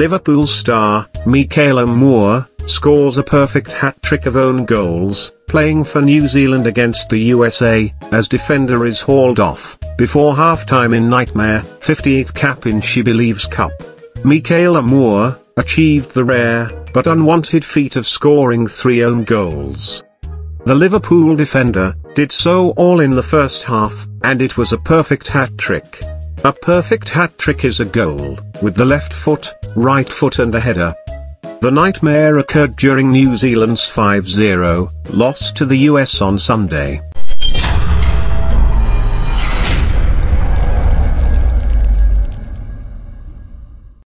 Liverpool star, Meikayla Moore, scores a perfect hat-trick of own goals, playing for New Zealand against the USA, as defender is hauled off, before halftime in nightmare, 50th cap in She Believes Cup. Meikayla Moore achieved the rare, but unwanted feat of scoring 3 own goals. The Liverpool defender did so all in the first half, and it was a perfect hat-trick. A perfect hat-trick is a goal, with the left foot, right foot and a header. The nightmare occurred during New Zealand's 5-0 loss to the US on Sunday.